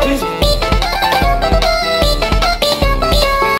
Please.